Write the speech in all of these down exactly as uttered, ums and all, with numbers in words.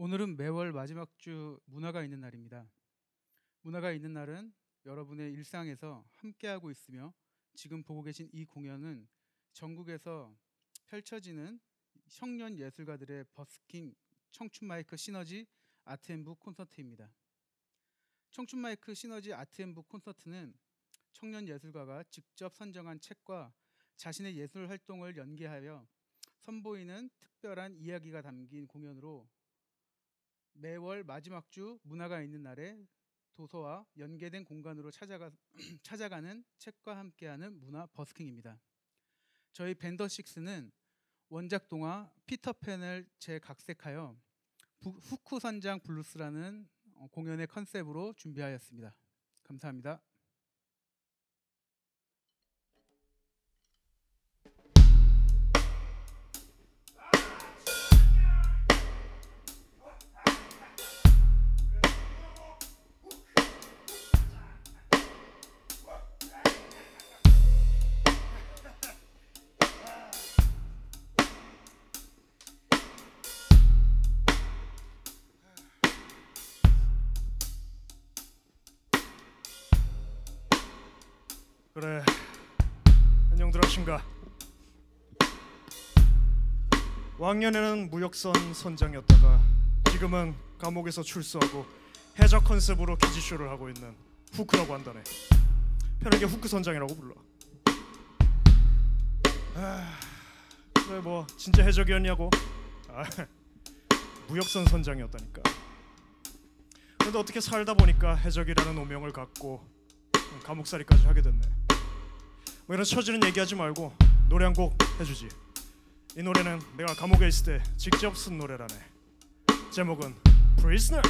오늘은 매월 마지막 주 문화가 있는 날입니다. 문화가 있는 날은 여러분의 일상에서 함께하고 있으며 지금 보고 계신 이 공연은 전국에서 펼쳐지는 청년 예술가들의 버스킹 청춘 마이크 시너지 아트앤부 콘서트입니다. 청춘 마이크 시너지 아트앤부 콘서트는 청년 예술가가 직접 선정한 책과 자신의 예술 활동을 연계하여 선보이는 특별한 이야기가 담긴 공연으로 매월 마지막 주 문화가 있는 날에 도서와 연계된 공간으로 찾아가, 찾아가는 책과 함께하는 문화 버스킹입니다. 저희 벤더식스는 원작 동화 피터팬을 재각색하여 후쿠 선장 블루스라는 공연의 컨셉으로 준비하였습니다. 감사합니다. 그래, 안녕들 하신가. 왕년에는 무역선 선장이었다가 지금은 감옥에서 출소하고 해적 컨셉으로 기지쇼를 하고 있는 후크라고 한다네. 편하게 후크 선장이라고 불러. 아, 그래 뭐 진짜 해적이었냐고. 아, 무역선 선장이었다니까. 근데 어떻게 살다 보니까 해적이라는 오명을 갖고 감옥살이까지 하게 됐네. 뭐 이런 처지는 얘기하지 말고 노래 한 곡 해주지. 이 노래는 내가 감옥에 있을 때 직접 쓴 노래라네. 제목은 Prisoner.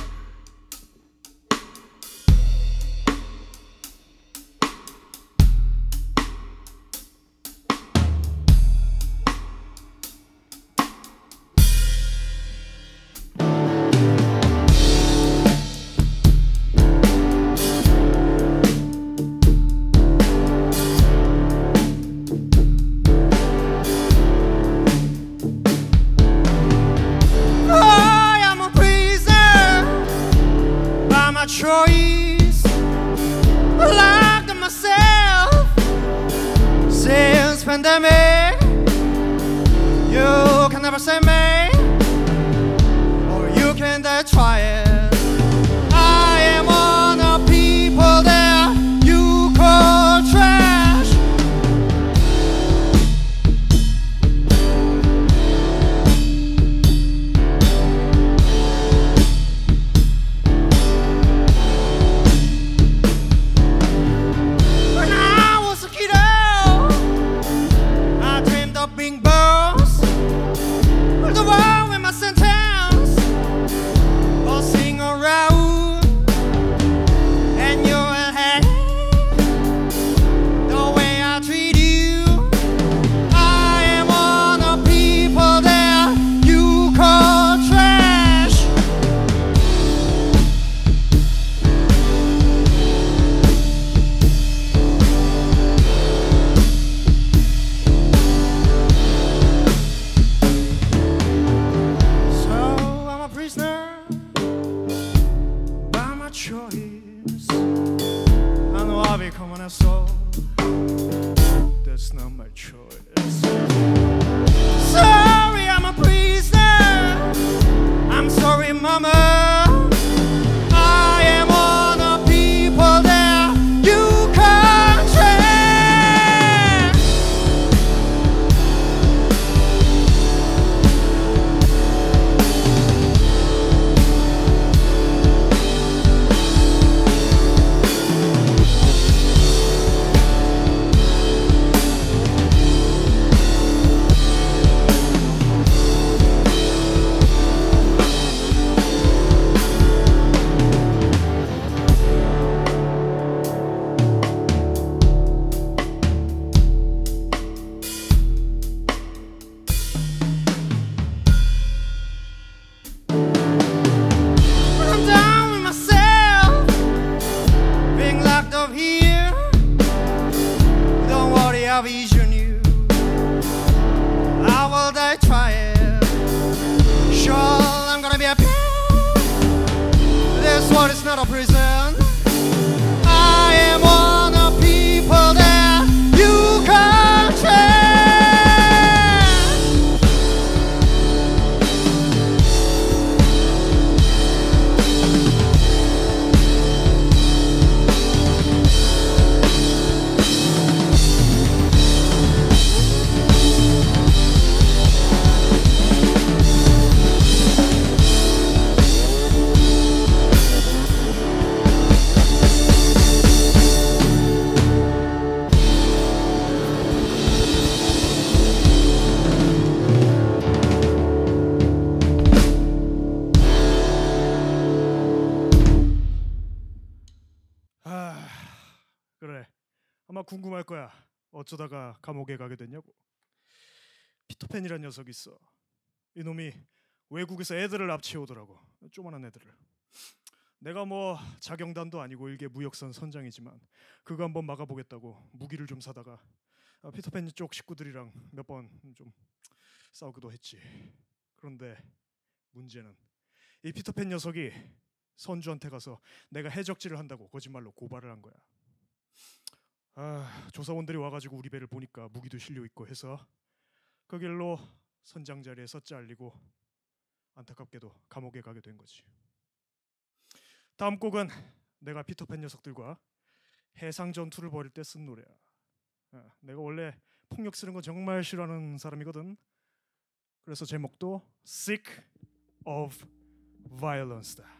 Choice locked in myself since pandemic. You can never save me, or you can die trying. I am one of people that you call trash. 궁금할 거야. 어쩌다가 감옥에 가게 됐냐고. 피터팬이란 녀석이 있어. 이놈이 외국에서 애들을 납치해오더라고. 조만한 애들을. 내가 뭐 자경단도 아니고 일개 무역선 선장이지만 그거 한번 막아보겠다고 무기를 좀 사다가 피터팬 쪽 식구들이랑 몇 번 좀 싸우기도 했지. 그런데 문제는 이 피터팬 녀석이 선주한테 가서 내가 해적질을 한다고 거짓말로 고발을 한 거야. 아, 조사원들이 와가지고 우리 배를 보니까 무기도 실려있고 해서 그 길로 선장 자리에서 잘리고 안타깝게도 감옥에 가게 된 거지. 다음 곡은 내가 피터팬 녀석들과 해상 전투를 벌일 때 쓴 노래야. 아, 내가 원래 폭력 쓰는 거 정말 싫어하는 사람이거든. 그래서 제목도 Sick of Violence다.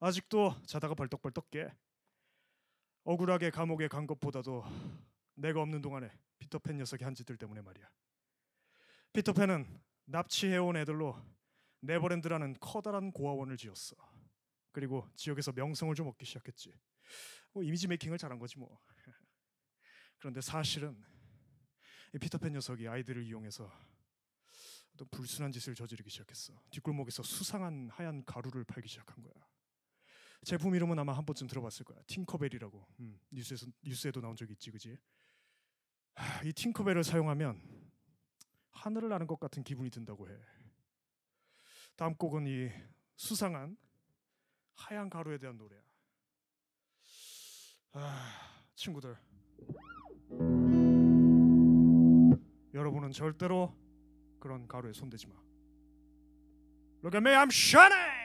아직도 자다가 벌떡벌떡 깨. 억울하게 감옥에 간 것보다도 내가 없는 동안에 피터팬 녀석이 한 짓들 때문에 말이야. 피터팬은 납치해온 애들로 네버랜드라는 커다란 고아원을 지었어. 그리고 지역에서 명성을 좀 얻기 시작했지. 뭐 이미지 메이킹을 잘한 거지 뭐. 그런데 사실은 이 피터팬 녀석이 아이들을 이용해서 또 불순한 짓을 저지르기 시작했어. 뒷골목에서 수상한 하얀 가루를 팔기 시작한 거야. 제품 이름은 아마 한 번쯤 들어봤을 거야. 팅커벨이라고. 음, 뉴스에서, 뉴스에도 나온 적이 있지, 그지? 하, 이 팅커벨을 사용하면 하늘을 나는 것 같은 기분이 든다고 해. 다음 곡은 이 수상한 하얀 가루에 대한 노래야. 아, 친구들, 여러분은 절대로 그런 가루에 손대지 마. Look at me, I'm shining.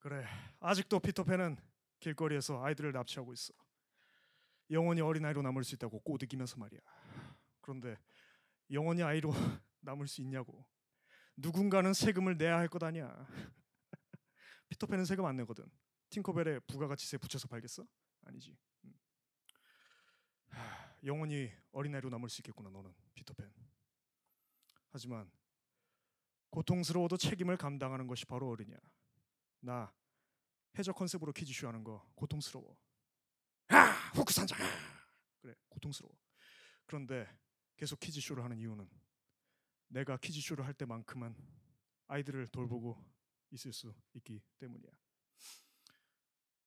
그래, 아직도 피터팬은 길거리에서 아이들을 납치하고 있어. 영원히 어린아이로 남을 수 있다고 꼬드기면서 말이야. 그런데 영원히 아이로 남을 수 있냐고. 누군가는 세금을 내야 할 것 아니야. 피터팬은 세금 안 내거든. 팅커벨에 부가가치세 붙여서 팔겠어? 아니지. 하, 영원히 어린아이로 남을 수 있겠구나 너는, 피터팬. 하지만 고통스러워도 책임을 감당하는 것이 바로 어른이야. 나 해적 컨셉으로 퀴즈쇼 하는 거 고통스러워. 아! 후크산장! 그래, 고통스러워. 그런데 계속 퀴즈쇼를 하는 이유는 내가 퀴즈쇼를 할 때만큼은 아이들을 돌보고 있을 수 있기 때문이야.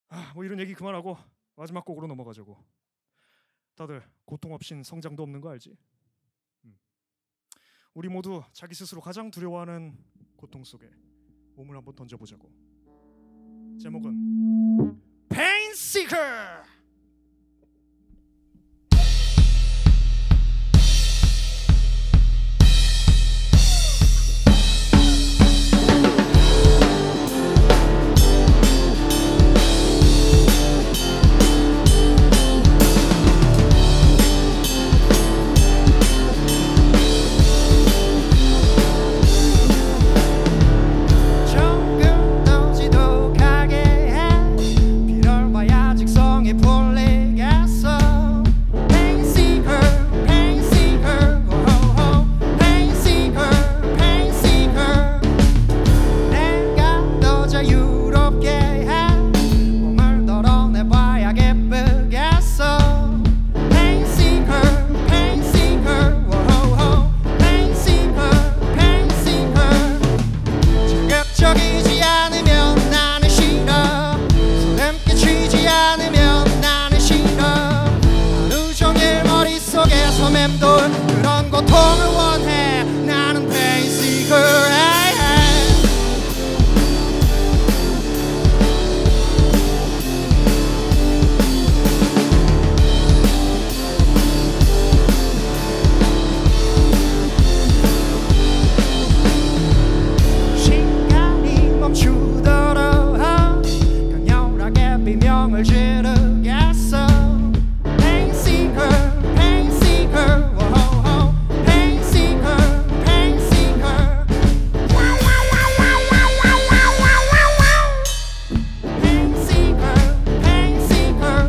아, 뭐 이런 얘기 그만하고 마지막 곡으로 넘어가자고. 다들 고통 없인 성장도 없는 거 알지? 음. 우리 모두 자기 스스로 가장 두려워하는 고통 속에 몸을 한번 던져보자고. 제목은 Pain Seeker. 비명을 지르겠어. Pain seeker, pain seeker, woah, pain seeker, pain seeker. Pain seeker, pain seeker, woah, pain seeker, pain seeker.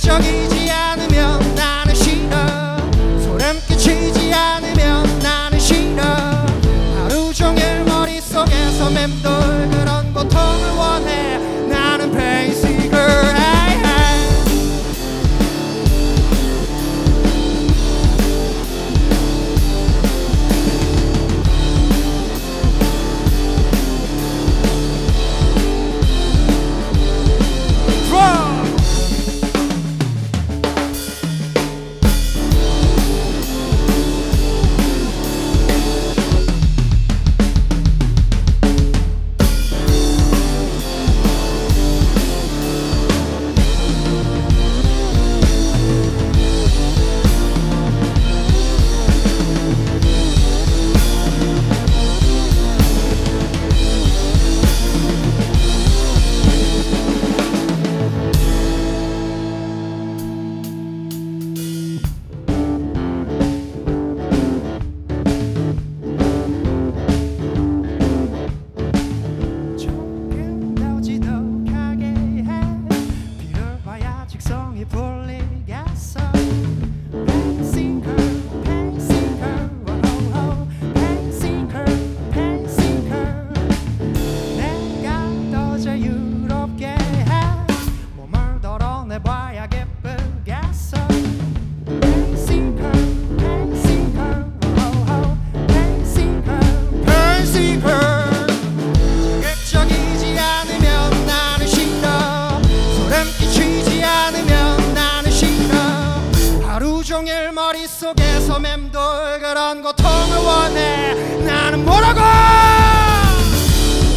자극적이지 않으면 나는 싫어. 소름 끼치지 않으면 나는 싫어. 하루 종일 속에서 맴돌 그런 고통을 원해. 나는 pain seeker. 종일 머릿속에서 맴돌 그런 고통을 원해. 나는 뭐라고?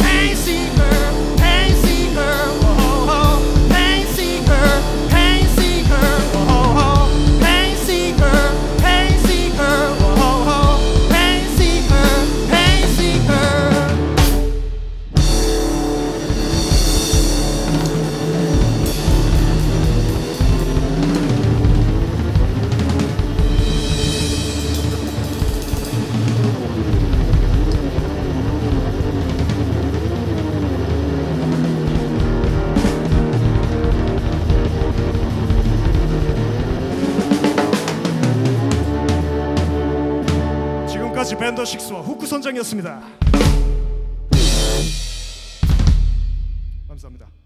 Pain seeker, pain seeker, oh, pain seeker, pain seeker, oh, pain seeker, pain seeker, oh, pain seeker, pain seeker. 지금까지 밴더 식스와 후크 선장이었습니다. 감사합니다.